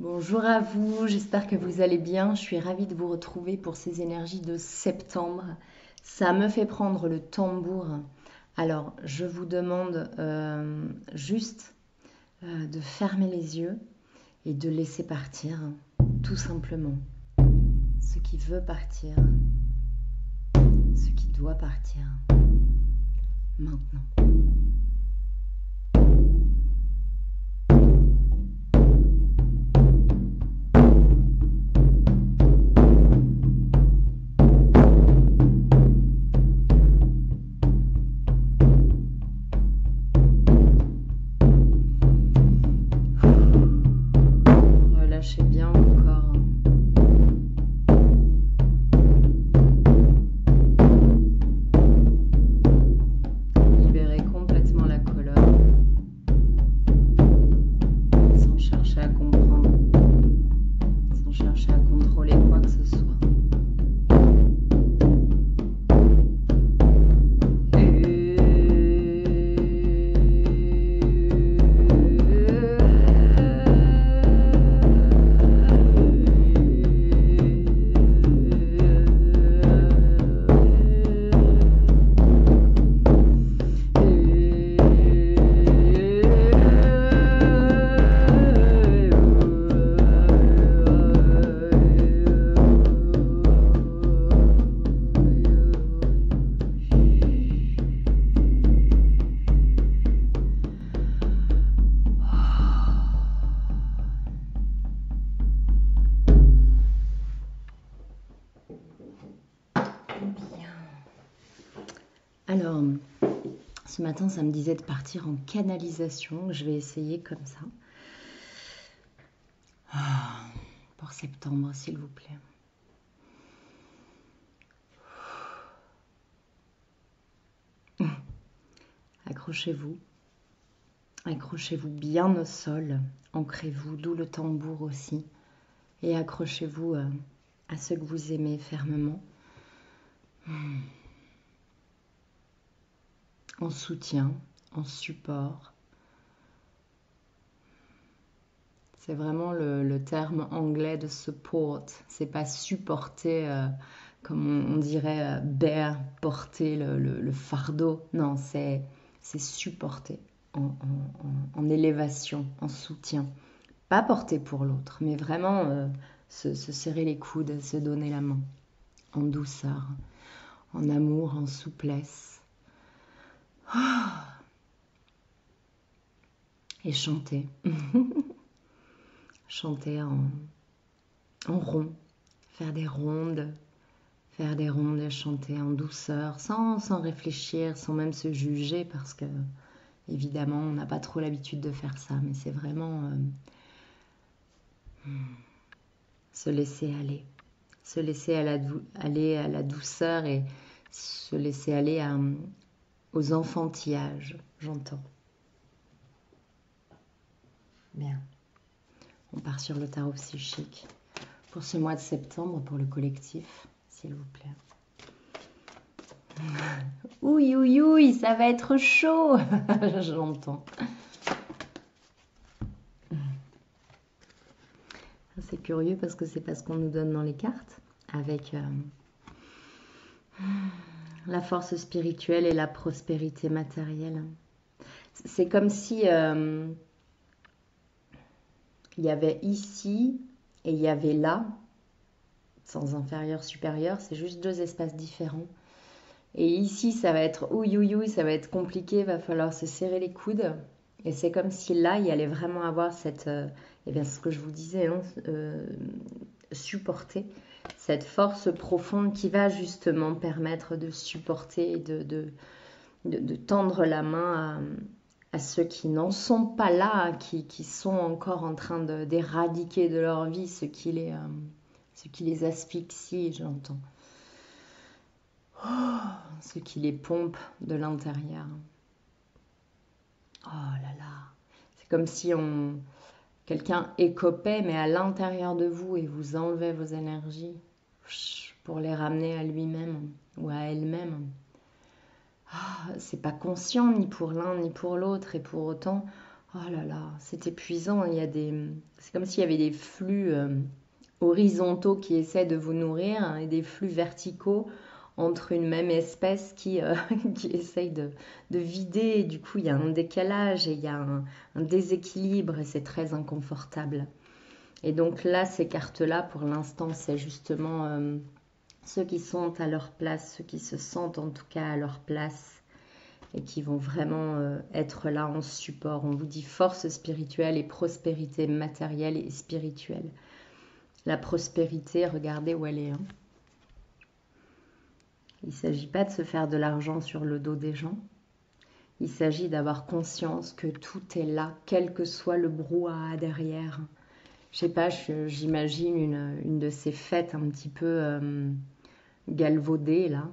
Bonjour à vous, j'espère que vous allez bien. Je suis ravie de vous retrouver pour ces énergies de septembre. Ça me fait prendre le tambour. Alors, je vous demande juste de fermer les yeux et de laisser partir, tout simplement. Ce qui veut partir, ce qui doit partir, maintenant. Alors, ce matin, ça me disait de partir en canalisation. Je vais essayer comme ça. Pour septembre, s'il vous plaît. Accrochez-vous. Accrochez-vous bien au sol. Ancrez-vous, d'où le tambour aussi. Et accrochez-vous à ceux que vous aimez fermement. En soutien, en support. C'est vraiment le terme anglais de support. C'est pas supporter comme on dirait bear, porter le fardeau. Non, c'est supporter en élévation, en soutien. Pas porter pour l'autre, mais vraiment se serrer les coudes, se donner la main. En douceur, en amour, en souplesse. Et chanter, chanter en rond, faire des rondes et chanter en douceur, sans réfléchir, sans même se juger, parce que évidemment on n'a pas trop l'habitude de faire ça, mais c'est vraiment se laisser aller, se laisser aller à la douceur et se laisser aller aux enfantillages, j'entends. Bien. On part sur le tarot psychique pour ce mois de septembre, pour le collectif, s'il vous plaît. Ouïe, ouïe, ouïe, ça va être chaud. J'entends. C'est curieux parce que c'est pas ce qu'on nous donne dans les cartes, avec... la force spirituelle et la prospérité matérielle. C'est comme si il y avait ici et il y avait là, sans inférieur, supérieur, c'est juste deux espaces différents. Et ici, ça va être ouïe, ouïe, ouïe, ça va être compliqué, va falloir se serrer les coudes. Et c'est comme si là, il allait vraiment avoir cette, eh bien, ce que je vous disais, hein, supporter cette force profonde qui va justement permettre de supporter et de tendre la main à ceux qui n'en sont pas là, qui sont encore en train d'éradiquer de leur vie ce qui les asphyxie, j'entends. Oh, ce qui les pompe de l'intérieur. Oh là là, c'est comme si quelqu'un écopait, mais à l'intérieur de vous, et vous enlevez vos énergies pour les ramener à lui-même ou à elle-même. Oh, c'est pas conscient ni pour l'un ni pour l'autre, et pour autant, Oh là là, c'est épuisant. C'est comme s'il y avait des flux horizontaux qui essaient de vous nourrir, hein, et des flux verticaux entre une même espèce qui essaye de vider. Et du coup, il y a un décalage et il y a un déséquilibre et c'est très inconfortable. Et donc là, ces cartes-là, pour l'instant, c'est justement ceux qui sont à leur place, ceux qui se sentent en tout cas à leur place et qui vont vraiment être là en support. On vous dit force spirituelle et prospérité matérielle et spirituelle. La prospérité, regardez où elle est, hein. Il ne s'agit pas de se faire de l'argent sur le dos des gens. Il s'agit d'avoir conscience que tout est là, quel que soit le brouhaha derrière. Je sais pas, j'imagine une de ces fêtes un petit peu galvaudées, là.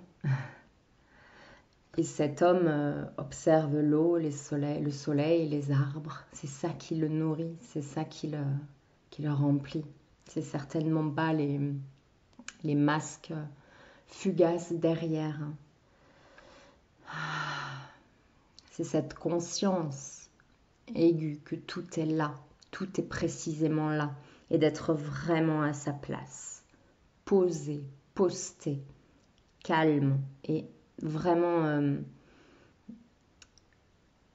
Et cet homme observe l'eau, le soleil, les arbres. C'est ça qui le nourrit, c'est ça qui le remplit. C'est certainement pas les masques fugace derrière. C'est cette conscience aiguë que tout est là, tout est précisément là, et d'être vraiment à sa place, posé, posté, calme, et vraiment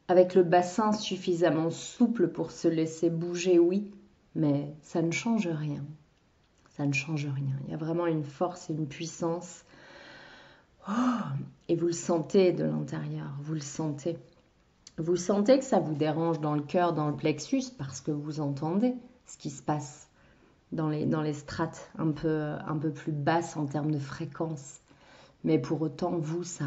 avec le bassin suffisamment souple pour se laisser bouger, oui, mais ça ne change rien. Ça ne change rien. Il y a vraiment une force et une puissance. Oh, et vous le sentez de l'intérieur. Vous le sentez. Vous sentez que ça vous dérange dans le cœur, dans le plexus, parce que vous entendez ce qui se passe dans les strates un peu plus basses en termes de fréquence. Mais pour autant, vous, ça...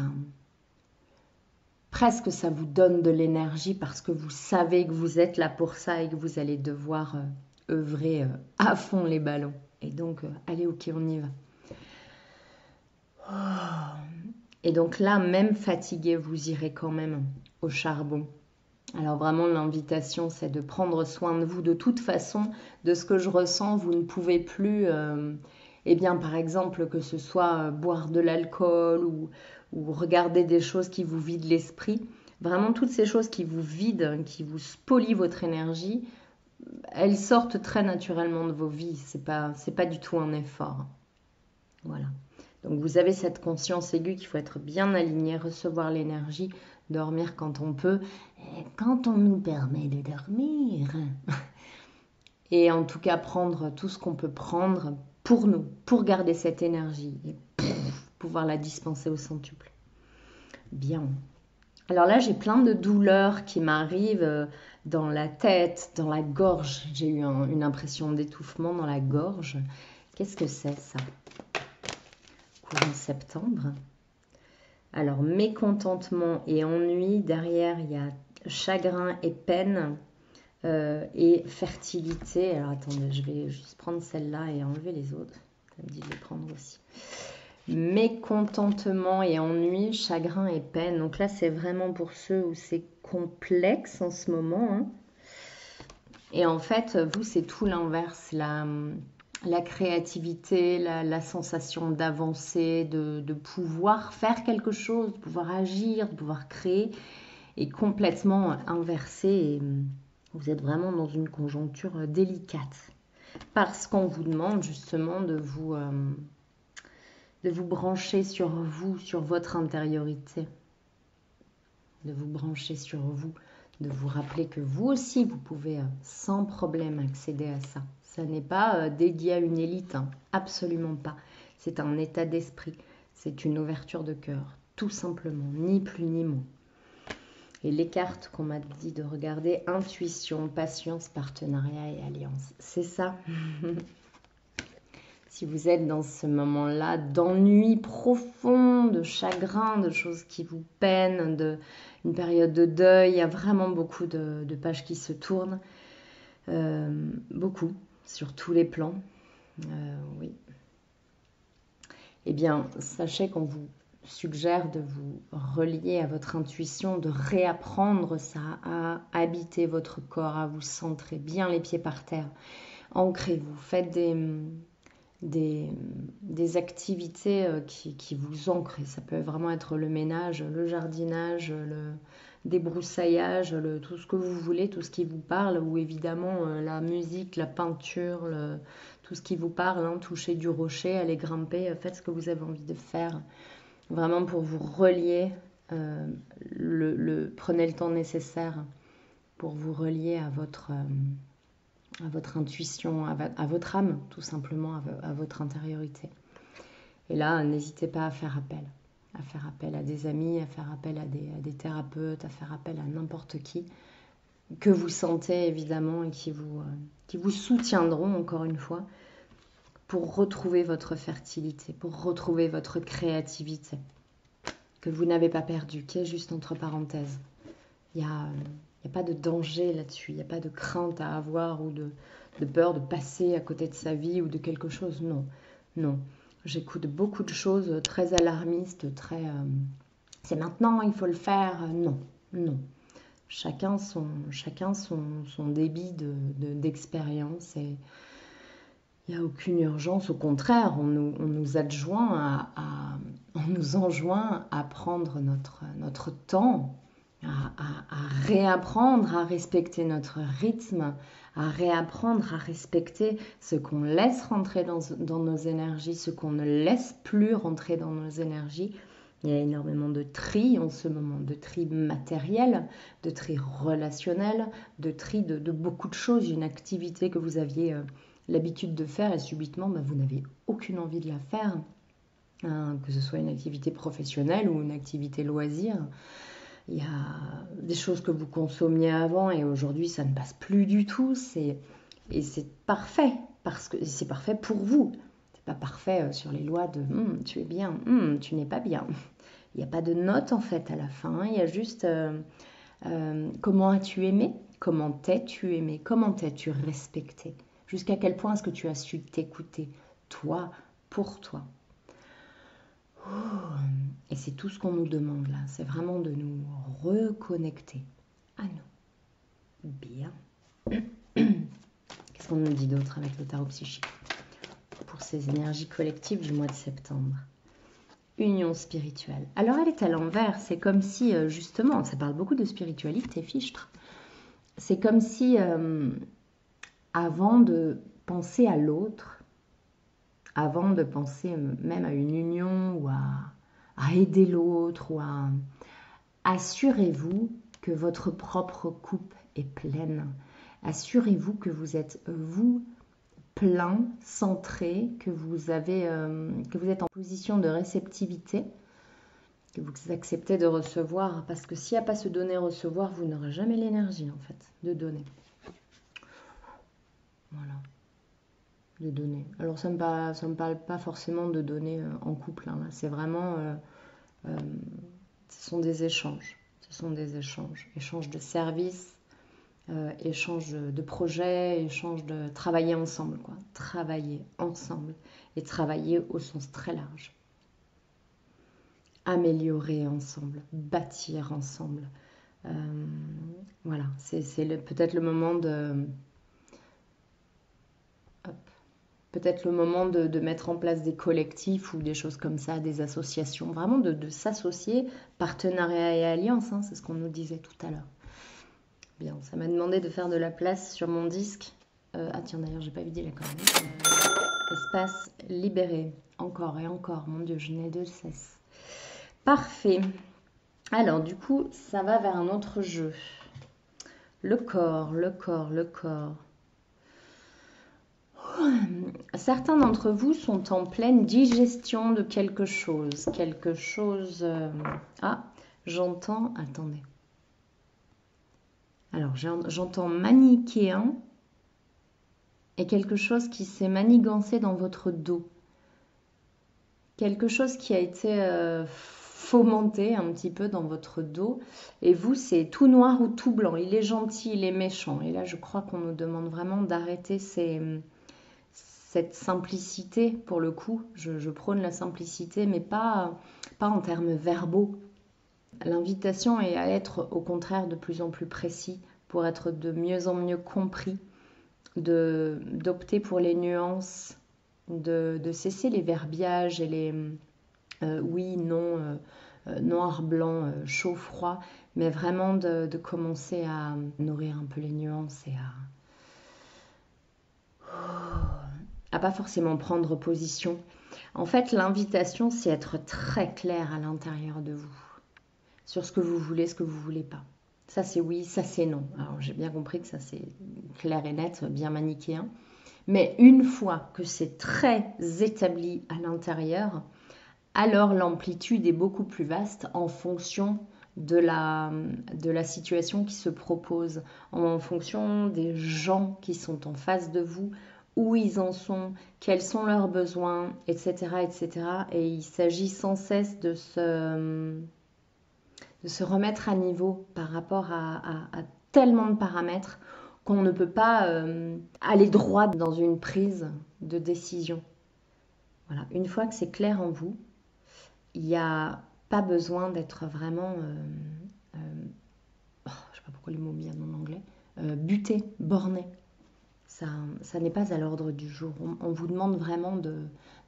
Presque ça vous donne de l'énergie parce que vous savez que vous êtes là pour ça et que vous allez devoir œuvrer à fond les ballons. Et donc, allez, ok, on y va. Oh. Et donc là, même fatigué, vous irez quand même au charbon. Alors vraiment, l'invitation, c'est de prendre soin de vous. De toute façon, de ce que je ressens, vous ne pouvez plus, eh bien, par exemple, que ce soit boire de l'alcool ou regarder des choses qui vous vident l'esprit. Vraiment, toutes ces choses qui vous vident, qui vous spolient votre énergie, elles sortent très naturellement de vos vies, c'est pas du tout un effort. Voilà. Donc vous avez cette conscience aiguë qu'il faut être bien aligné, recevoir l'énergie, dormir quand on peut, et quand on nous permet de dormir. Et en tout cas prendre tout ce qu'on peut prendre pour nous, pour garder cette énergie et pouvoir la dispenser au centuple. Bien. Alors là, j'ai plein de douleurs qui m'arrivent dans la tête, dans la gorge. J'ai eu une impression d'étouffement dans la gorge. Qu'est-ce que c'est, ça? Courant septembre. Alors, mécontentement et ennui. Derrière, il y a chagrin et peine et fertilité. Alors, attendez, je vais juste prendre celle-là et enlever les autres. Ça me dit de les prendre aussi. Mécontentement et ennui, chagrin et peine. Donc là, c'est vraiment pour ceux où c'est complexe en ce moment, hein. Et en fait, vous, c'est tout l'inverse. La créativité, la sensation d'avancer, de pouvoir faire quelque chose, de pouvoir agir, de pouvoir créer est complètement inversée. Et vous êtes vraiment dans une conjoncture délicate. Parce qu'on vous demande justement de vous brancher sur vous, sur votre intériorité, de vous brancher sur vous, de vous rappeler que vous aussi, vous pouvez sans problème accéder à ça. Ça n'est pas dédié à une élite, hein, absolument pas. C'est un état d'esprit, c'est une ouverture de cœur, tout simplement, ni plus ni moins. Et les cartes qu'on m'a dit de regarder, intuition, patience, partenariat et alliance, c'est ça. Si vous êtes dans ce moment-là d'ennui profond, de chagrin, de choses qui vous peinent, une période de deuil, il y a vraiment beaucoup de pages qui se tournent. Beaucoup, sur tous les plans. Oui. Eh bien, sachez qu'on vous suggère de vous relier à votre intuition, de réapprendre ça, à habiter votre corps, à vous centrer bien les pieds par terre. Ancrez-vous, faites des activités qui vous ancrent. Ça peut vraiment être le ménage, le jardinage, débroussaillage, tout ce que vous voulez, tout ce qui vous parle, ou évidemment la musique, la peinture, tout ce qui vous parle, hein, toucher du rocher, aller grimper, faites ce que vous avez envie de faire, vraiment pour vous relier, prenez le temps nécessaire pour vous relier à votre intuition, à votre âme, tout simplement, à votre intériorité. Et là, n'hésitez pas à faire appel à des amis, à faire appel à des thérapeutes, à faire appel à n'importe qui que vous sentez évidemment et qui vous soutiendront encore une fois pour retrouver votre fertilité, pour retrouver votre créativité que vous n'avez pas perdue, qui est juste entre parenthèses. Il n'y a pas de danger là-dessus, il n'y a pas de crainte à avoir ou de peur de passer à côté de sa vie ou de quelque chose, non, non. J'écoute beaucoup de choses très alarmistes, très c'est maintenant, il faut le faire. Non, non. Chacun son débit d'expérience et il n'y a aucune urgence. Au contraire, on nous enjoint à prendre notre temps, à réapprendre à respecter notre rythme, à réapprendre à respecter ce qu'on laisse rentrer dans nos énergies, ce qu'on ne laisse plus rentrer dans nos énergies. Il y a énormément de tri en ce moment, de tri matériel, de tri relationnel, de tri de beaucoup de choses. Une activité que vous aviez l'habitude de faire et subitement, vous n'avez aucune envie de la faire, que ce soit une activité professionnelle ou une activité loisir. Il y a des choses que vous consommiez avant et aujourd'hui, ça ne passe plus du tout. Et c'est parfait, parce que c'est parfait pour vous. C'est pas parfait sur les lois de « tu es bien, tu n'es pas bien ». Il n'y a pas de note en fait à la fin, il y a juste « comment as-tu aimé ? Comment t'es-tu aimé ? Comment t'es-tu respecté ? Jusqu'à quel point est-ce que tu as su t'écouter, toi, pour toi ?» Et c'est tout ce qu'on nous demande là, c'est vraiment de nous reconnecter à nous. Bien. Qu'est-ce qu'on nous dit d'autre avec le tarot psychique pour ces énergies collectives du mois de septembre? Union spirituelle. Alors elle est à l'envers, c'est comme si justement, ça parle beaucoup de spiritualité, fichtre. C'est comme si avant de penser à l'autre, avant de penser même à une union ou à aider l'autre, ou à... assurez-vous que votre propre coupe est pleine. Assurez-vous que vous êtes, vous, plein, centré, que vous êtes en position de réceptivité, que vous acceptez de recevoir, parce que s'il n'y a pas se donner, recevoir, vous n'aurez jamais l'énergie, en fait, de donner. Voilà. De donner. Alors ça me parle pas forcément de donner en couple, hein, c'est vraiment, ce sont des échanges, échanges de services, échanges de projets, échanges de travailler ensemble, quoi, travailler ensemble et travailler au sens très large, améliorer ensemble, bâtir ensemble, voilà, c'est peut-être le moment de peut-être le moment de mettre en place des collectifs ou des choses comme ça, des associations. Vraiment de s'associer, partenariat et alliance, hein, c'est ce qu'on nous disait tout à l'heure. Bien, ça m'a demandé de faire de la place sur mon disque. Ah tiens, d'ailleurs, j'ai pas vidé la corne. Espace libéré, encore et encore. Mon Dieu, je n'ai de cesse. Parfait. Alors, du coup, ça va vers un autre jeu. Le corps, le corps, le corps. Certains d'entre vous sont en pleine digestion de quelque chose. Quelque chose... Ah, j'entends... Attendez. Alors, j'entends manichéen et quelque chose qui s'est manigancé dans votre dos. Quelque chose qui a été fomenté un petit peu dans votre dos. Et vous, c'est tout noir ou tout blanc. Il est gentil, il est méchant. Et là, je crois qu'on nous demande vraiment d'arrêter ces... Cette simplicité, pour le coup, je prône la simplicité, mais pas en termes verbaux. L'invitation est à être, au contraire, de plus en plus précis, pour être de mieux en mieux compris, d'opter pour les nuances, de cesser les verbiages et les oui, non, noir, blanc, chaud, froid, mais vraiment de commencer à nourrir un peu les nuances et à pas forcément prendre position. En fait, l'invitation, c'est être très clair à l'intérieur de vous sur ce que vous voulez pas. Ça, c'est oui, ça, c'est non. Alors, j'ai bien compris que ça, c'est clair et net, bien manichéen. Mais une fois que c'est très établi à l'intérieur, alors l'amplitude est beaucoup plus vaste en fonction de la situation qui se propose, en fonction des gens qui sont en face de vous, où ils en sont, quels sont leurs besoins, etc. etc. Et il s'agit sans cesse de se remettre à niveau par rapport à tellement de paramètres qu'on ne peut pas aller droit dans une prise de décision. Voilà. Une fois que c'est clair en vous, il n'y a pas besoin d'être vraiment, je ne sais pas pourquoi le mot vient en anglais, buté, borné. Ça n'est pas à l'ordre du jour. On vous demande vraiment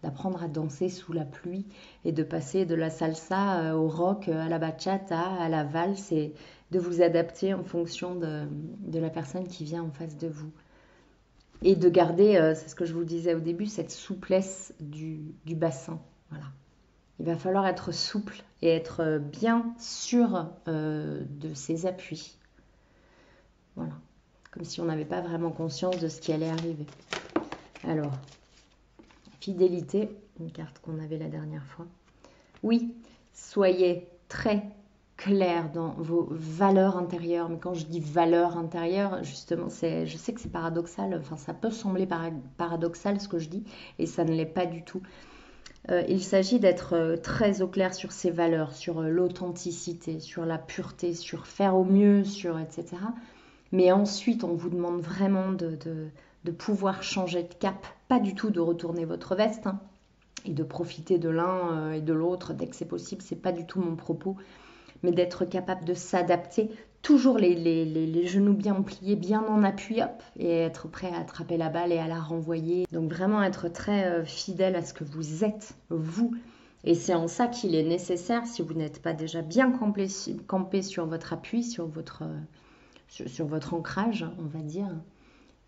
d'apprendre à danser sous la pluie et de passer de la salsa au rock, à la bachata, à la valse, et de vous adapter en fonction de la personne qui vient en face de vous. Et de garder, c'est ce que je vous disais au début, cette souplesse du bassin. Voilà. Il va falloir être souple et être bien sûr de ses appuis. Voilà. Comme si on n'avait pas vraiment conscience de ce qui allait arriver. Alors, fidélité, une carte qu'on avait la dernière fois. Oui, soyez très clair dans vos valeurs intérieures. Mais quand je dis valeurs intérieures, justement, je sais que c'est paradoxal. Enfin, ça peut sembler paradoxal ce que je dis, et ça ne l'est pas du tout. Il s'agit d'être très au clair sur ses valeurs, sur l'authenticité, sur la pureté, sur faire au mieux, sur etc. Mais ensuite, on vous demande vraiment de pouvoir changer de cap, pas du tout de retourner votre veste, hein, et de profiter de l'un et de l'autre dès que c'est possible, c'est pas du tout mon propos, mais d'être capable de s'adapter, toujours les genoux bien pliés, bien en appui, hop, et être prêt à attraper la balle et à la renvoyer. Donc vraiment être très fidèle à ce que vous êtes, vous. Et c'est en ça qu'il est nécessaire, si vous n'êtes pas déjà bien campé sur votre appui, sur votre ancrage, on va dire,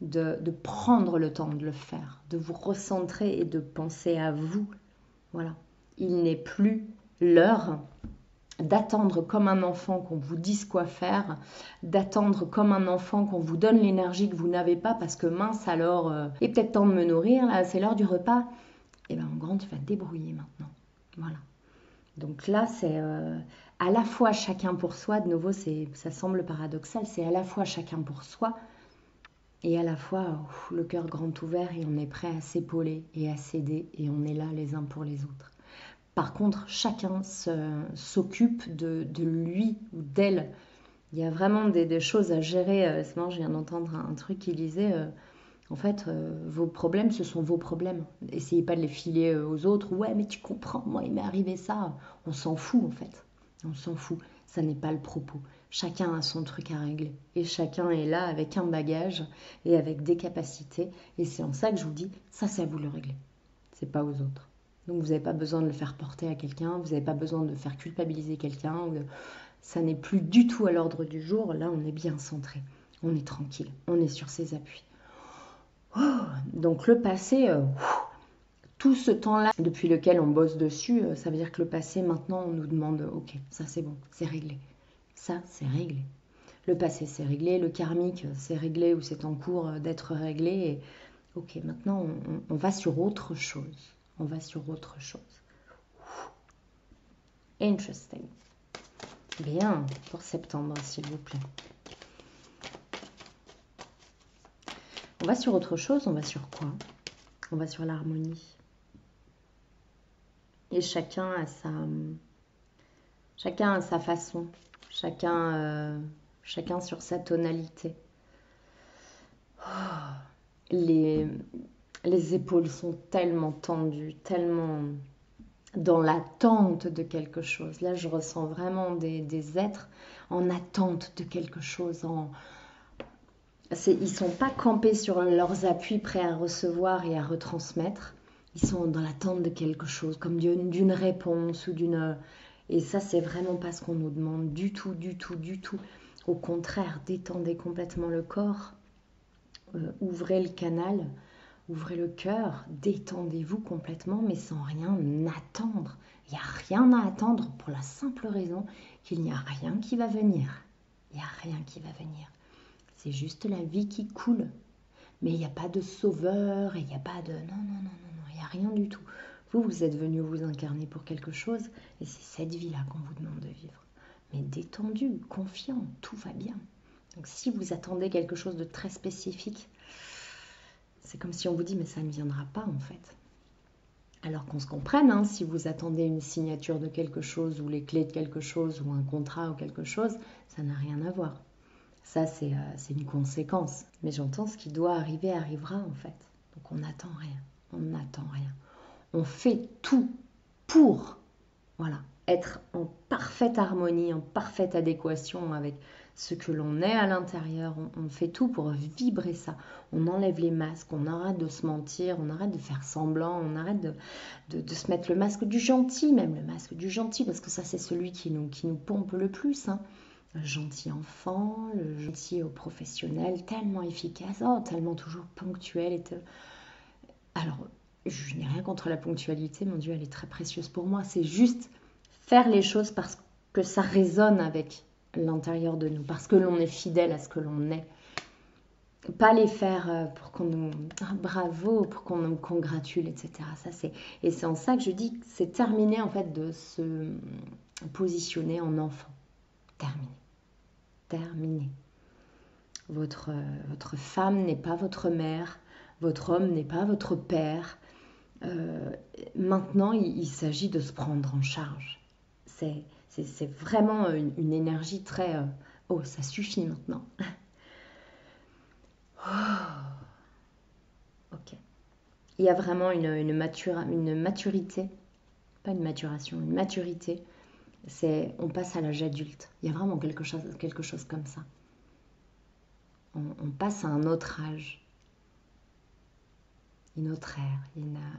de prendre le temps de le faire, de vous recentrer et de penser à vous. Voilà. Il n'est plus l'heure d'attendre comme un enfant qu'on vous dise quoi faire, d'attendre comme un enfant qu'on vous donne l'énergie que vous n'avez pas parce que mince alors, il est peut-être temps de me nourrir, là c'est l'heure du repas. Eh bien en grand, tu vas te débrouiller maintenant. Voilà. Donc là, c'est à la fois chacun pour soi, de nouveau, ça semble paradoxal, c'est à la fois chacun pour soi et à la fois le cœur grand ouvert et on est prêt à s'épauler et à s'aider et on est là les uns pour les autres. Par contre, chacun s'occupe de lui ou d'elle. Il y a vraiment des choses à gérer. C'est marrant, je viens d'entendre un truc qui disait... En fait, vos problèmes, ce sont vos problèmes. Essayez pas de les filer aux autres. Ouais, mais tu comprends, moi, il m'est arrivé ça. On s'en fout, en fait. On s'en fout. Ça n'est pas le propos. Chacun a son truc à régler. Et chacun est là avec un bagage et avec des capacités. Et c'est en ça que je vous dis, ça, c'est à vous de le régler. C'est pas aux autres. Donc, vous n'avez pas besoin de le faire porter à quelqu'un. Vous n'avez pas besoin de faire culpabiliser quelqu'un. Ça n'est plus du tout à l'ordre du jour. Là, on est bien centré. On est tranquille. On est sur ses appuis. Donc le passé, tout ce temps-là depuis lequel on bosse dessus, ça veut dire que le passé, maintenant, on nous demande « Ok, ça c'est bon, c'est réglé. Ça, c'est réglé. Le passé, c'est réglé. Le karmique, c'est réglé ou c'est en cours d'être réglé. Et, ok, maintenant, on va sur autre chose. On va sur autre chose. » Interesting. Bien, pour septembre, s'il vous plaît. On va sur autre chose, on va sur quoi? On va sur l'harmonie. Et chacun a sa façon, chacun sur sa tonalité. Oh, les épaules sont tellement tendues, tellement dans l'attente de quelque chose. Là, je ressens vraiment des êtres en attente de quelque chose, ils ne sont pas campés sur leurs appuis prêts à recevoir et à retransmettre. Ils sont dans l'attente de quelque chose, comme d'une réponse ou d'une... Et ça, c'est vraiment pas ce qu'on nous demande du tout, du tout, du tout. Au contraire, détendez complètement le corps, ouvrez le canal, ouvrez le cœur, détendez-vous complètement, mais sans rien attendre. Il n'y a rien à attendre pour la simple raison qu'il n'y a rien qui va venir. Il n'y a rien qui va venir. C'est juste la vie qui coule. Mais il n'y a pas de sauveur, il n'y a pas de... Non, non, non, non, il n'y a rien du tout. Vous, vous êtes venu vous incarner pour quelque chose, et c'est cette vie-là qu'on vous demande de vivre. Mais détendu, confiant, tout va bien. Donc si vous attendez quelque chose de très spécifique, c'est comme si on vous dit, mais ça ne viendra pas en fait. Alors qu'on se comprenne, hein, si vous attendez une signature de quelque chose, ou les clés de quelque chose, ou un contrat ou quelque chose, ça n'a rien à voir. Ça, c'est une conséquence. Mais j'entends ce qui doit arriver, arrivera en fait. Donc on n'attend rien, on n'attend rien. On fait tout pour, voilà, être en parfaite harmonie, en parfaite adéquation avec ce que l'on est à l'intérieur. On fait tout pour vibrer ça. On enlève les masques, on arrête de se mentir, on arrête de faire semblant, on arrête de se mettre le masque du gentil, même le masque du gentil, parce que ça, c'est celui qui nous pompe le plus, hein. Le gentil enfant, le gentil au professionnel, tellement efficace, oh, tellement toujours ponctuel. Alors, je n'ai rien contre la ponctualité, mon Dieu, elle est très précieuse pour moi. C'est juste faire les choses parce que ça résonne avec l'intérieur de nous, parce que l'on est fidèle à ce que l'on est. Pas les faire pour qu'on nous... Ah, bravo, pour qu'on nous congratule, etc. Ça, c'est... Et c'est en ça que je dis que c'est terminé, en fait, de se positionner en enfant. Terminé. Terminé. Votre femme n'est pas votre mère, votre homme n'est pas votre père. Maintenant, il s'agit de se prendre en charge. C'est vraiment une énergie très... oh, ça suffit maintenant. Oh, ok. Il y a vraiment une maturité, pas une maturation, une maturité. C'est, on passe à l'âge adulte. Il y a vraiment quelque chose comme ça. On passe à un autre âge. Une autre ère.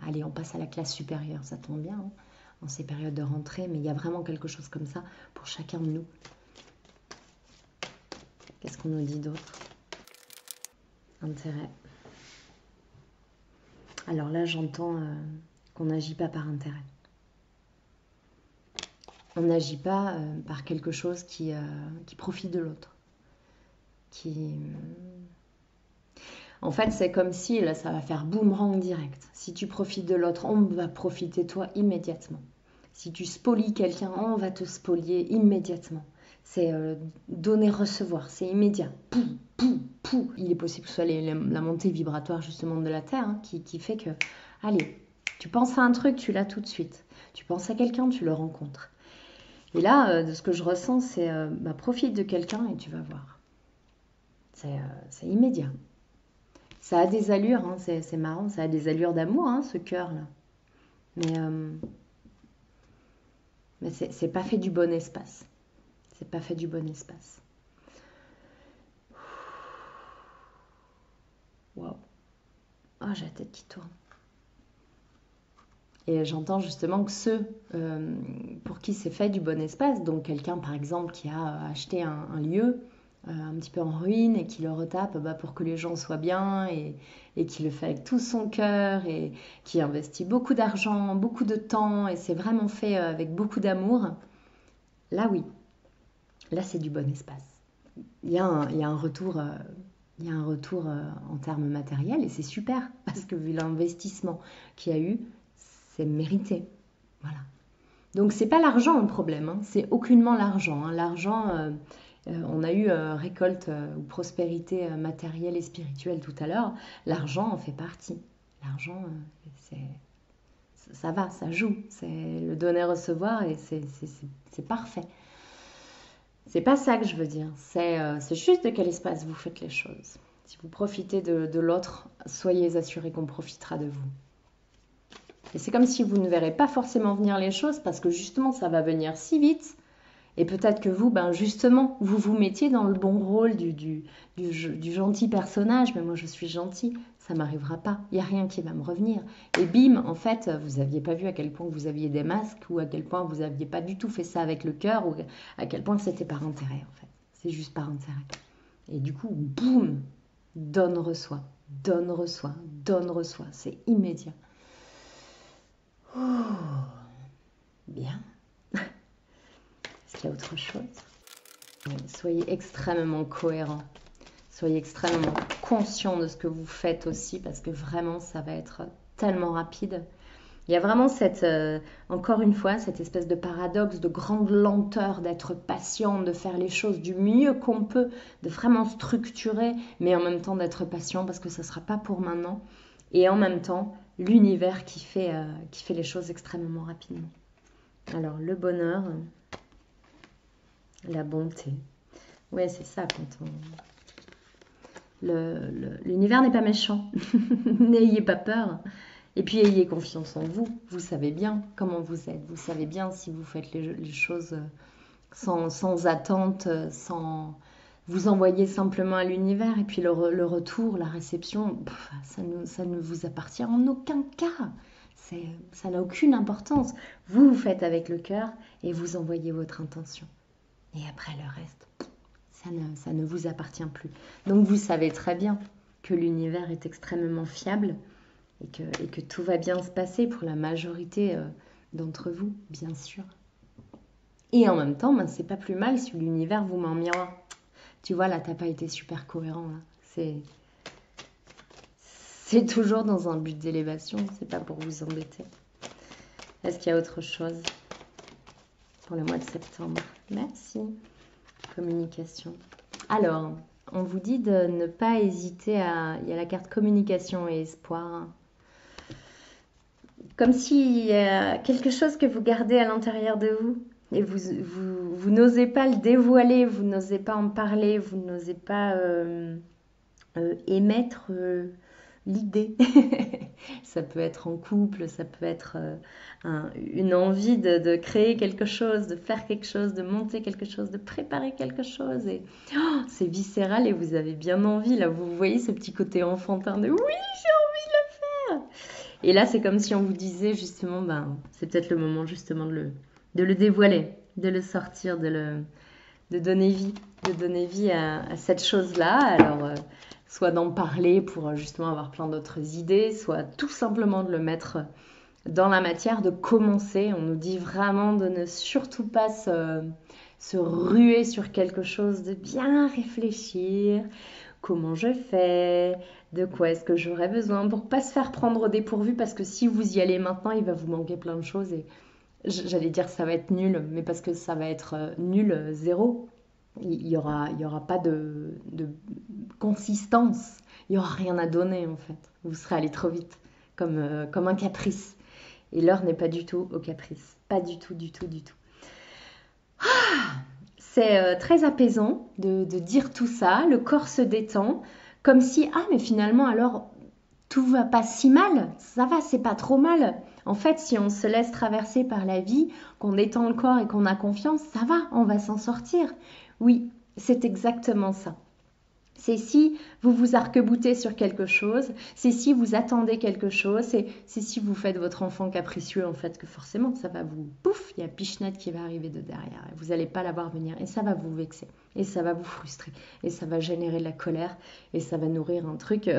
Allez, on passe à la classe supérieure, ça tombe bien, hein, en ces périodes de rentrée, mais il y a vraiment quelque chose comme ça pour chacun de nous. Qu'est-ce qu'on nous dit d'autre? Intérêt. Alors là, j'entends qu'on n'agit pas par intérêt. On n'agit pas par quelque chose qui profite de l'autre. En fait, c'est comme si, là, ça va faire boomerang direct. Si tu profites de l'autre, on va profiter toi immédiatement. Si tu spolies quelqu'un, on va te spolier immédiatement. C'est donner-recevoir, c'est immédiat. Pou, pou, pou. Il est possible que ce soit la montée vibratoire justement de la Terre, hein, qui fait que, allez, tu penses à un truc, tu l'as tout de suite. Tu penses à quelqu'un, tu le rencontres. Et là, de ce que je ressens, c'est bah, profite de quelqu'un et tu vas voir. C'est immédiat. Ça a des allures, hein, c'est marrant, ça a des allures d'amour, hein, ce cœur-là. Mais c'est pas fait du bon espace. C'est pas fait du bon espace. Waouh. Oh, j'ai la tête qui tourne. Et j'entends justement que ceux pour qui c'est fait du bon espace, donc quelqu'un par exemple qui a acheté un lieu un petit peu en ruine et qui le retape bah, pour que les gens soient bien et qui le fait avec tout son cœur et qui investit beaucoup d'argent, beaucoup de temps et c'est vraiment fait avec beaucoup d'amour, là oui, là c'est du bon espace. Il y a un retour, en termes matériels et c'est super parce que vu l'investissement qu'il y a eu, c'est mérité, voilà. Donc c'est pas l'argent le problème, hein. C'est aucunement l'argent, hein. L'argent, on a eu récolte ou prospérité matérielle et spirituelle tout à l'heure, l'argent en fait partie. L'argent, ça va, ça joue, c'est le donner-recevoir et c'est parfait. C'est pas ça que je veux dire, c'est juste de quel espace vous faites les choses. Si vous profitez de l'autre, soyez assurés qu'on profitera de vous. Et c'est comme si vous ne verrez pas forcément venir les choses parce que justement ça va venir si vite Et peut-être que vous, ben justement, vous vous mettiez dans le bon rôle du gentil personnage. Mais moi, je suis gentil, ça ne m'arrivera pas. Il n'y a rien qui va me revenir. Et bim, en fait, vous n'aviez pas vu à quel point vous aviez des masques ou à quel point vous n'aviez pas du tout fait ça avec le cœur ou à quel point c'était par intérêt, en fait. C'est juste par intérêt. Et du coup, boum, donne, reçoit, donne, reçoit, donne, reçoit. C'est immédiat. Ouh, bien. Est-ce qu'il y a autre chose? Soyez extrêmement cohérent. Soyez extrêmement conscient de ce que vous faites aussi, parce que vraiment, ça va être tellement rapide. Il y a vraiment cette, encore une fois, cette espèce de paradoxe, de grande lenteur, d'être patient, de faire les choses du mieux qu'on peut, de vraiment structurer, mais en même temps d'être patient parce que ça ne sera pas pour maintenant. Et en même temps, l'univers qui fait les choses extrêmement rapidement. Alors, le bonheur, la bonté. Ouais, c'est ça quand on... L'univers n'est pas méchant. N'ayez pas peur. Et puis, ayez confiance en vous. Vous savez bien comment vous êtes. Vous savez bien si vous faites les choses sans attente, sans... Vous envoyez simplement à l'univers. Et puis, le retour, la réception, pff, ça ne vous appartient en aucun cas. Ça n'a aucune importance. Vous faites avec le cœur et vous envoyez votre intention. Et après, le reste, ça ne vous appartient plus. Donc, vous savez très bien que l'univers est extrêmement fiable. Et que tout va bien se passer pour la majorité d'entre vous, bien sûr. Et en même temps, ben, c'est pas plus mal si l'univers vous met en miroir. Tu vois, là, t'as pas été super cohérent. C'est toujours dans un but d'élévation, c'est pas pour vous embêter. Est-ce qu'il y a autre chose pour le mois de septembre? Merci. Communication. Alors, on vous dit de ne pas hésiter à... Il y a la carte communication et espoir. Comme s'il y a quelque chose que vous gardez à l'intérieur de vous et vous n'osez pas le dévoiler, vous n'osez pas en parler, vous n'osez pas émettre l'idée. Ça peut être en couple, ça peut être une envie de créer quelque chose, de faire quelque chose, de monter quelque chose, de préparer quelque chose. Et oh, c'est viscéral et vous avez bien envie. Là, vous voyez ce petit côté enfantin de « oui, j'ai envie de le faire !» Et là, c'est comme si on vous disait justement, ben, c'est peut-être le moment justement de le dévoiler, de le sortir, de donner vie, à cette chose-là. Alors, soit d'en parler pour justement avoir plein d'autres idées, soit tout simplement de le mettre dans la matière, de commencer. On nous dit vraiment de ne surtout pas se ruer sur quelque chose, de bien réfléchir. Comment je fais? De quoi est-ce que j'aurais besoin? Pour ne pas se faire prendre au dépourvu, parce que si vous y allez maintenant, il va vous manquer plein de choses. Et j'allais dire ça va être nul, mais parce que ça va être nul, zéro. Il y aura pas de consistance. Il n'y aura rien à donner, en fait. Vous serez allé trop vite, comme un caprice. Et l'heure n'est pas du tout au caprice. Pas du tout, du tout, du tout. Ah! C'est très apaisant de dire tout ça. Le corps se détend comme si « Ah, mais finalement, alors, tout va pas si mal. Ça va, c'est pas trop mal. » En fait, si on se laisse traverser par la vie, qu'on détend le corps et qu'on a confiance, ça va, on va s'en sortir. Oui, c'est exactement ça. C'est si vous vous arc-boutez sur quelque chose, c'est si vous attendez quelque chose, c'est si vous faites votre enfant capricieux, en fait, que forcément, ça va vous... Pouf, il y a Pichenette qui va arriver de derrière. Vous n'allez pas la voir venir. Et ça va vous vexer. Et ça va vous frustrer. Et ça va générer de la colère. Et ça va nourrir un truc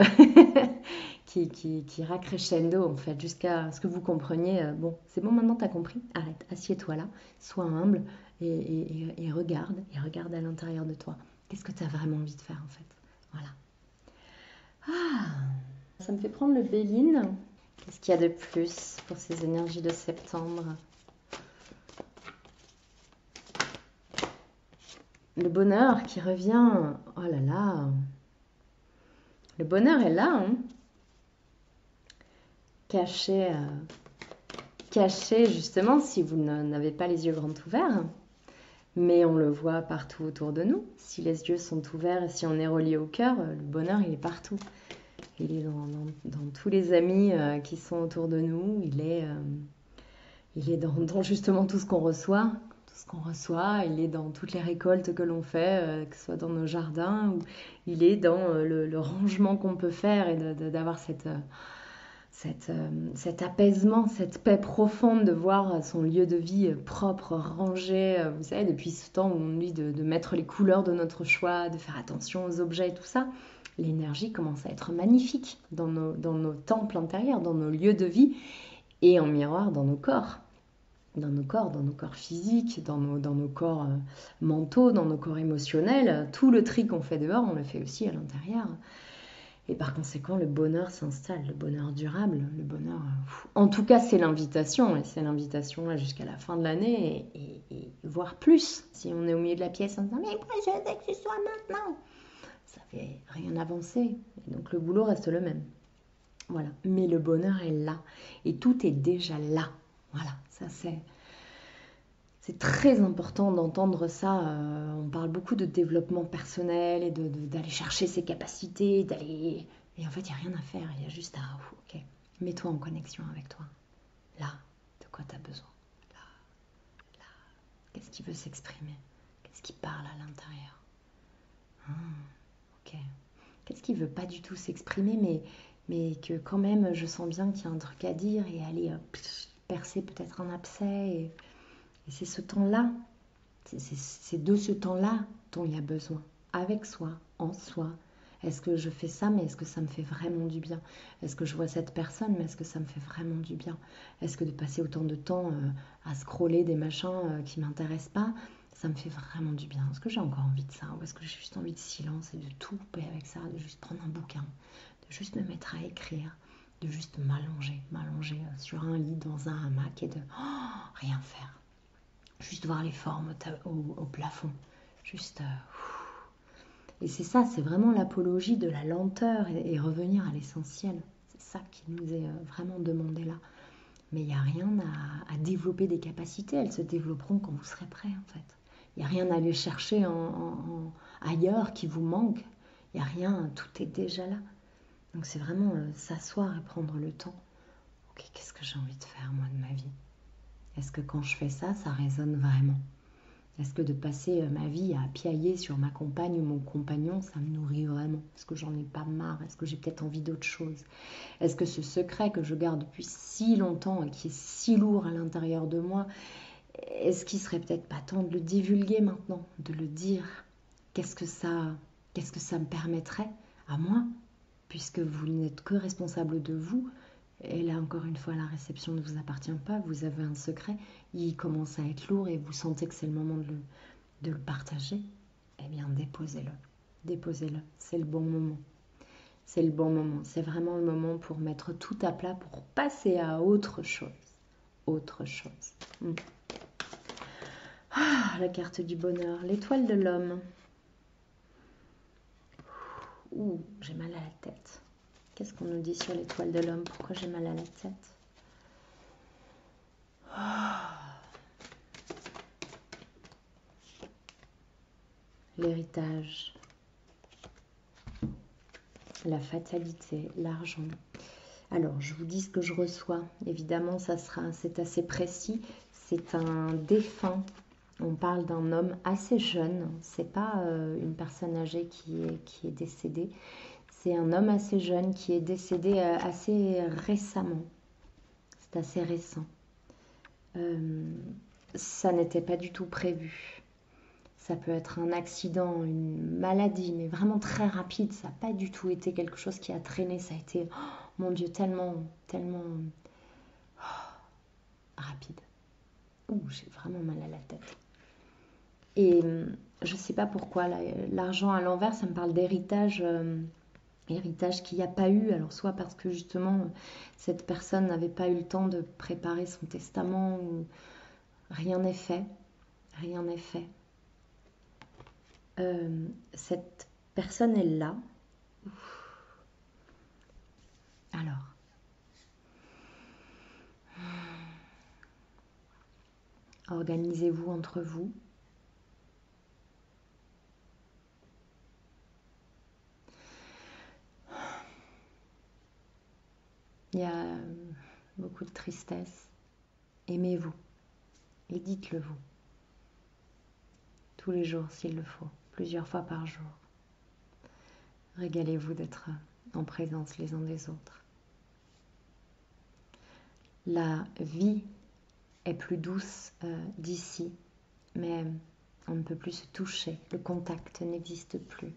qui ira crescendo, en fait, jusqu'à ce que vous compreniez. Bon, c'est bon, maintenant, tu as compris. Arrête, assieds-toi là. Sois humble et regarde. Et regarde à l'intérieur de toi. Qu'est-ce que tu as vraiment envie de faire, en fait? Voilà. Ah, ça me fait prendre le Béline. Qu'est-ce qu'il y a de plus pour ces énergies de septembre? Le bonheur qui revient. Oh là là. Le bonheur est là, hein? Caché, caché, justement, si vous n'avez pas les yeux grands ouverts. Mais on le voit partout autour de nous. Si les yeux sont ouverts et si on est relié au cœur, le bonheur, il est partout. Il est dans tous les amis qui sont autour de nous. Il est dans justement tout ce qu'on reçoit. ce qu'on reçoit, il est dans toutes les récoltes que l'on fait, que ce soit dans nos jardins, ou il est dans le rangement qu'on peut faire, et d'avoir cet apaisement, cette paix profonde de voir son lieu de vie propre, rangé, vous savez, depuis ce temps où on dit de mettre les couleurs de notre choix, de faire attention aux objets et tout ça, l'énergie commence à être magnifique dans nos temples intérieurs, dans nos lieux de vie et en miroir dans nos corps. Dans nos corps physiques, dans nos corps mentaux, dans nos corps émotionnels. Tout le tri qu'on fait dehors, on le fait aussi à l'intérieur. Et par conséquent, le bonheur s'installe, le bonheur durable, le bonheur... En tout cas, c'est l'invitation, et c'est l'invitation jusqu'à la fin de l'année, et voire plus. Si on est au milieu de la pièce en disant « Mais pourquoi je veux que ce soit maintenant ?» Ça ne fait rien avancer, et donc le boulot reste le même. Voilà, mais le bonheur est là, et tout est déjà là. Voilà, ça c'est très important d'entendre ça. On parle beaucoup de développement personnel et d'aller chercher ses capacités, d'aller... Et en fait, il n'y a rien à faire, il y a juste à... Ok, mets-toi en connexion avec toi. Là, de quoi tu as besoin. Là, qu'est-ce qui veut s'exprimer? Qu'est-ce qui parle à l'intérieur? Ok, qu'est-ce qui ne veut pas du tout s'exprimer, mais que quand même, je sens bien qu'il y a un truc à dire et aller... percer peut-être un abcès, et c'est ce temps-là, c'est de ce temps-là dont il y a besoin, avec soi, en soi. Est-ce que je fais ça, mais est-ce que ça me fait vraiment du bien? Est-ce que je vois cette personne, mais est-ce que ça me fait vraiment du bien? Est-ce que de passer autant de temps à scroller des machins qui ne m'intéressent pas, ça me fait vraiment du bien? Est-ce que j'ai encore envie de ça? Ou est-ce que j'ai juste envie de silence et de tout couper avec ça, de juste prendre un bouquin, de juste me mettre à écrire, de juste m'allonger sur un lit, dans un hamac et de rien faire. Juste voir les formes au plafond. Juste... Et c'est ça, c'est vraiment l'apologie de la lenteur et revenir à l'essentiel. C'est ça qui nous est vraiment demandé là. Mais il n'y a rien à développer des capacités. Elles se développeront quand vous serez prêts en fait. Il n'y a rien à aller chercher ailleurs qui vous manque. Il n'y a rien, tout est déjà là. Donc c'est vraiment s'asseoir et prendre le temps. Ok, qu'est-ce que j'ai envie de faire moi de ma vie? Est-ce que quand je fais ça, ça résonne vraiment? Est-ce que de passer ma vie à piailler sur ma compagne ou mon compagnon, ça me nourrit vraiment? Est-ce que j'en ai pas marre? Est-ce que j'ai peut-être envie d'autre chose? Est-ce que ce secret que je garde depuis si longtemps et qui est si lourd à l'intérieur de moi, est-ce qu'il serait peut-être pas temps de le divulguer maintenant? De le dire? Qu'est-ce que ça me permettrait à moi? Puisque vous n'êtes que responsable de vous, et là encore une fois la réception ne vous appartient pas, vous avez un secret, il commence à être lourd et vous sentez que c'est le moment de le partager, eh bien déposez-le, c'est le bon moment. C'est le bon moment, c'est vraiment le moment pour mettre tout à plat, pour passer à autre chose. Ah, la carte du bonheur, l'étoile de l'homme. Ouh, j'ai mal à la tête. Qu'est-ce qu'on nous dit sur l'étoile de l'homme? Pourquoi j'ai mal à la tête? L'héritage, la fatalité, l'argent. Alors, je vous dis ce que je reçois. Évidemment, c'est assez précis. C'est un défunt. On parle d'un homme assez jeune, c'est pas une personne âgée qui est décédée, c'est un homme assez jeune qui est décédé assez récemment, c'est assez récent. Ça n'était pas du tout prévu, ça peut être un accident, une maladie, mais vraiment très rapide, ça n'a pas du tout été quelque chose qui a traîné, ça a été, oh, mon Dieu, tellement rapide. Ouh, j'ai vraiment mal à la tête. Et je ne sais pas pourquoi, l'argent à l'envers, ça me parle d'héritage, héritage qu'il n'y a pas eu. Alors soit parce que justement, cette personne n'avait pas eu le temps de préparer son testament, ou rien n'est fait. Cette personne est là. Ouf. Alors, organisez-vous entre vous. Il y a beaucoup de tristesse. Aimez-vous et dites-le vous. tous les jours s'il le faut, plusieurs fois par jour. Régalez-vous d'être en présence les uns des autres. La vie est plus douce d'ici, mais on ne peut plus se toucher, le contact n'existe plus.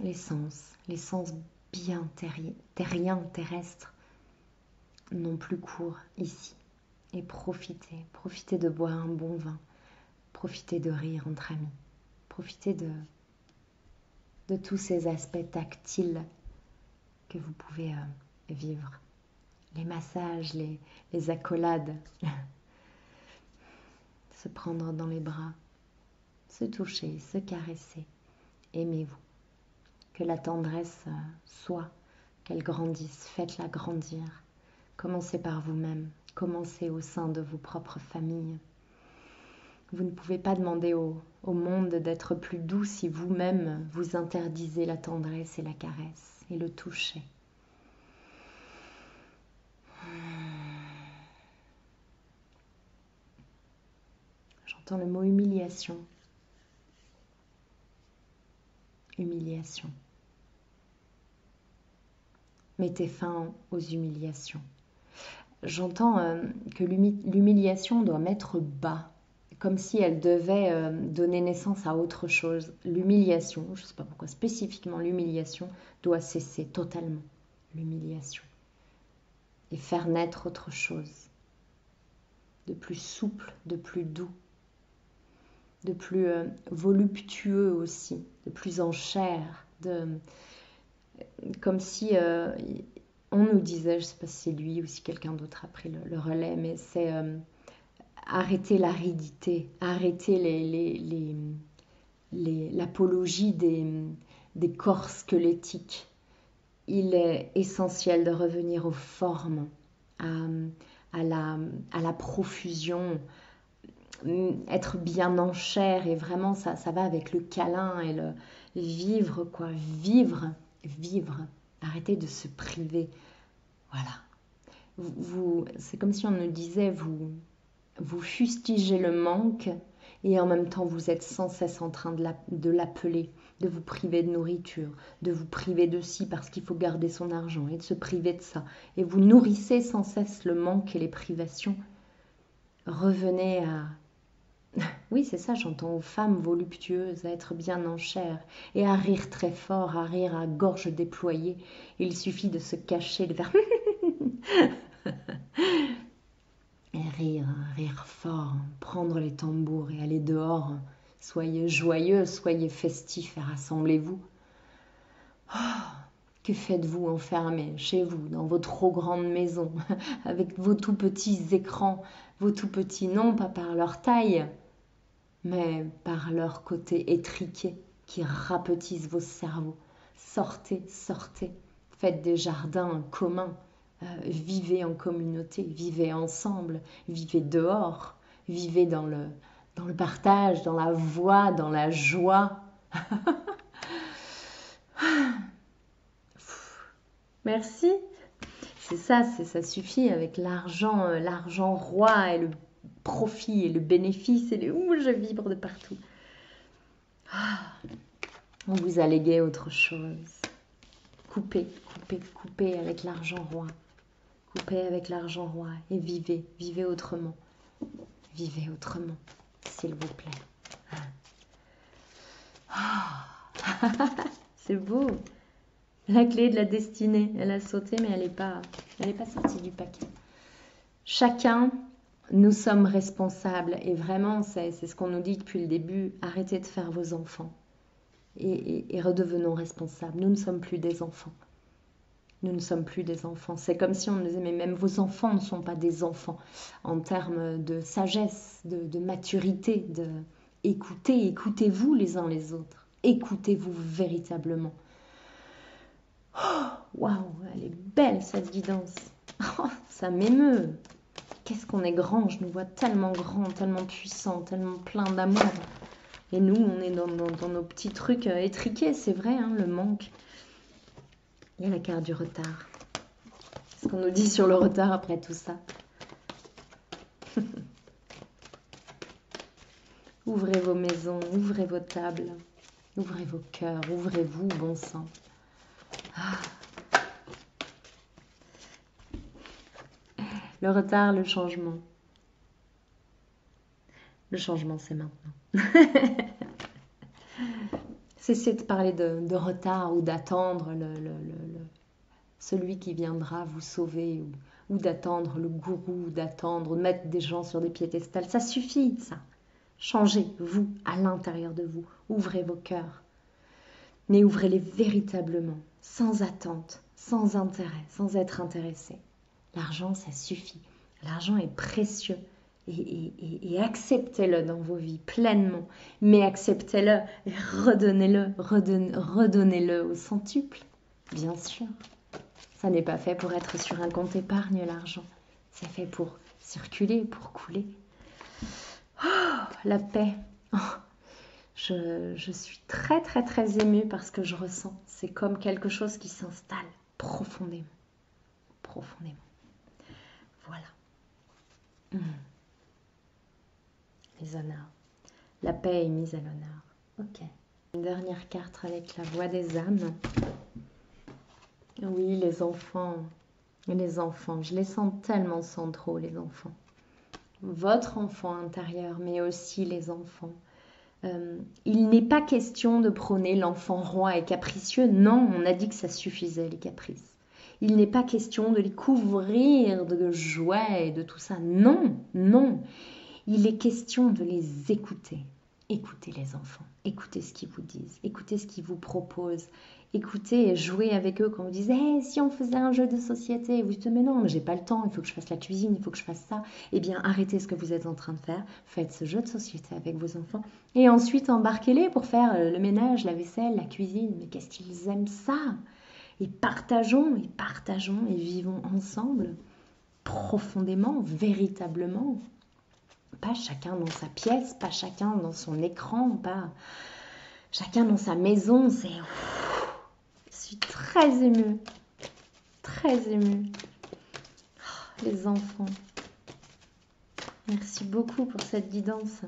Les sens bien terriens, terrestres, n'ont plus cours ici. Et profitez de boire un bon vin, profitez de rire entre amis, profitez de tous ces aspects tactiles que vous pouvez vivre. Les massages, les accolades, se prendre dans les bras, se toucher, se caresser, aimez-vous. Que la tendresse soit, qu'elle grandisse, faites-la grandir. Commencez par vous-même, commencez au sein de vos propres familles. Vous ne pouvez pas demander au monde d'être plus doux si vous-même vous interdisez la tendresse et la caresse et le toucher. J'entends le mot humiliation. Humiliation. Mettez fin aux humiliations. J'entends que l'humiliation doit mettre bas, comme si elle devait donner naissance à autre chose. L'humiliation, je ne sais pas pourquoi spécifiquement l'humiliation, doit cesser totalement, l'humiliation. Et faire naître autre chose, de plus souple, de plus doux, de plus voluptueux aussi, de plus en chair, comme si on nous disait, je ne sais pas si c'est lui ou si quelqu'un d'autre a pris le relais, mais c'est arrêter l'aridité, arrêter l'apologie des corps squelettiques. Il est essentiel de revenir aux formes, à la profusion, être bien en chair, et vraiment ça va avec le câlin et le vivre, quoi. Vivre, arrêtez de se priver, voilà. C'est comme si on nous disait, vous fustigez le manque et en même temps vous êtes sans cesse en train de l'appeler, de vous priver de nourriture, de vous priver de ci parce qu'il faut garder son argent et de se priver de ça, et vous nourrissez sans cesse le manque et les privations. Revenez à... Oui, c'est ça, j'entends aux femmes voluptueuses, à être bien en chair et à rire très fort, à rire à gorge déployée. Il suffit de se cacher, de faire... et rire fort, prendre les tambours et aller dehors. Soyez joyeux, soyez festifs et rassemblez-vous. Oh, que faites-vous enfermés chez vous, dans vos trop grandes maisons, avec vos tout petits écrans, vos tout petits, non pas par leur taille, mais par leur côté étriqué qui rapetisse vos cerveaux. Sortez, faites des jardins communs, vivez en communauté, vivez ensemble, vivez dehors, vivez dans le partage, dans la voix, dans la joie. Merci. C'est ça, ça suffit avec l'argent roi et le profit et le bénéfice et ouh, je vibre de partout. On vous a légué autre chose. Coupez avec l'argent roi. Coupez avec l'argent roi et vivez autrement. Vivez autrement, s'il vous plaît. Oh. C'est beau. La clé de la destinée, elle a sauté, mais elle n'est pas sortie du paquet. Chacun, nous sommes responsables. Et vraiment, c'est ce qu'on nous dit depuis le début. Arrêtez de faire vos enfants et redevenons responsables. Nous ne sommes plus des enfants. Nous ne sommes plus des enfants. C'est comme si on nous disait, mais même vos enfants ne sont pas des enfants. En termes de sagesse, de maturité, écoutez-vous les uns les autres. Écoutez-vous véritablement. Waouh, elle est belle cette guidance. Oh, ça m'émeut. Qu'est-ce qu'on est grand, je nous vois tellement grand, tellement puissant, tellement plein d'amour. Et nous, on est dans nos petits trucs étriqués, c'est vrai, hein, le manque. Il y a la carte du retard. Qu'est-ce qu'on nous dit sur le retard après tout ça? Ouvrez vos maisons, ouvrez vos tables, ouvrez vos cœurs, ouvrez-vous, bon sang. Ah. Le retard, le changement. Le changement, c'est maintenant. Cessez de parler de retard ou d'attendre celui qui viendra vous sauver ou d'attendre le gourou, d'attendre, de mettre des gens sur des piédestals. Ça suffit, ça. Changez, vous, à l'intérieur de vous. Ouvrez vos cœurs. Mais ouvrez-les véritablement, sans attente, sans intérêt, sans être intéressé. L'argent, ça suffit. L'argent est précieux. Et acceptez-le dans vos vies pleinement, mais acceptez-le et redonnez-le au centuple, bien sûr. Ça n'est pas fait pour être sur un compte épargne, l'argent. C'est fait pour circuler, pour couler. Oh, la paix. Oh, je suis très, très, très émue par ce que je ressens. C'est comme quelque chose qui s'installe profondément. Profondément. Voilà. Les honneurs. La paix est mise à l'honneur. Ok. Une dernière carte avec la voix des âmes. Oui, les enfants. Les enfants. Je les sens tellement centraux, les enfants. Votre enfant intérieur, mais aussi les enfants. Il n'est pas question de prôner l'enfant roi et capricieux. Non, on a dit que ça suffisait, les caprices. Il n'est pas question de les couvrir de joie et de tout ça. Non, non. Il est question de les écouter. Écoutez les enfants. Écoutez ce qu'ils vous disent. Écoutez ce qu'ils vous proposent. Écoutez et jouez avec eux quand vous dites hey, « si on faisait un jeu de société ?» Vous dites « mais non, mais j'ai pas le temps, il faut que je fasse la cuisine, il faut que je fasse ça. » Eh bien, arrêtez ce que vous êtes en train de faire. Faites ce jeu de société avec vos enfants. Et ensuite, embarquez-les pour faire le ménage, la vaisselle, la cuisine. Mais qu'est-ce qu'ils aiment ça? Et partageons, et vivons ensemble, profondément, véritablement. Pas chacun dans sa pièce, pas chacun dans son écran, pas chacun dans sa maison. C'est... Je suis très émue, très émue. Oh, les enfants, merci beaucoup pour cette guidance.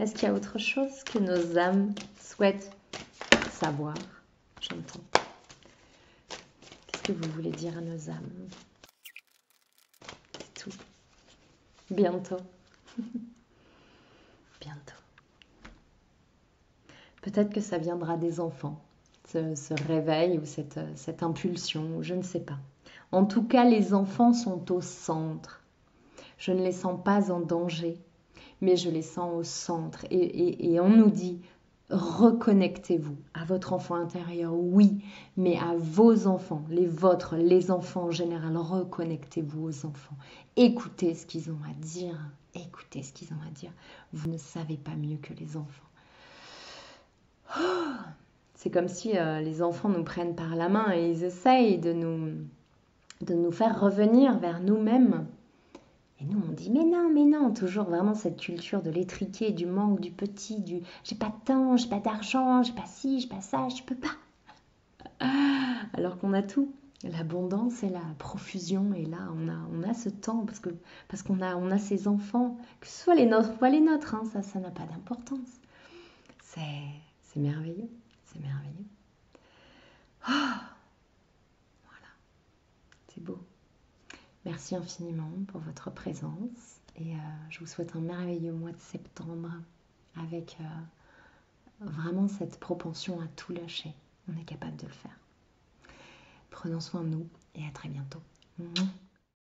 Est-ce qu'il y a autre chose que nos âmes souhaitent savoir? J'entends. Que vous voulez dire à nos âmes. C'est tout. Bientôt. Bientôt. Peut-être que ça viendra des enfants, ce réveil ou cette impulsion, je ne sais pas. En tout cas, les enfants sont au centre. Je ne les sens pas en danger, mais je les sens au centre. Et on nous dit... Reconnectez-vous à votre enfant intérieur, oui, mais à vos enfants, les vôtres, les enfants en général. Reconnectez-vous aux enfants. Écoutez ce qu'ils ont à dire. Écoutez ce qu'ils ont à dire. Vous ne savez pas mieux que les enfants. Oh, c'est comme si les enfants nous prennent par la main et ils essayent de nous faire revenir vers nous-mêmes. Et nous, on dit, mais non, toujours vraiment cette culture de l'étriqué, du manque, du petit, du « j'ai pas de temps, j'ai pas d'argent, j'ai pas ci, j'ai pas ça, je peux pas ». Alors qu'on a tout, l'abondance et la profusion, et là, on a ce temps, parce qu'on a ces enfants, que ce soit les nôtres ou pas les nôtres, hein, ça n'a pas d'importance. C'est merveilleux, c'est merveilleux. Oh, voilà, c'est beau. Merci infiniment pour votre présence et je vous souhaite un merveilleux mois de septembre avec vraiment cette propension à tout lâcher. On est capable de le faire. Prenons soin de nous et à très bientôt.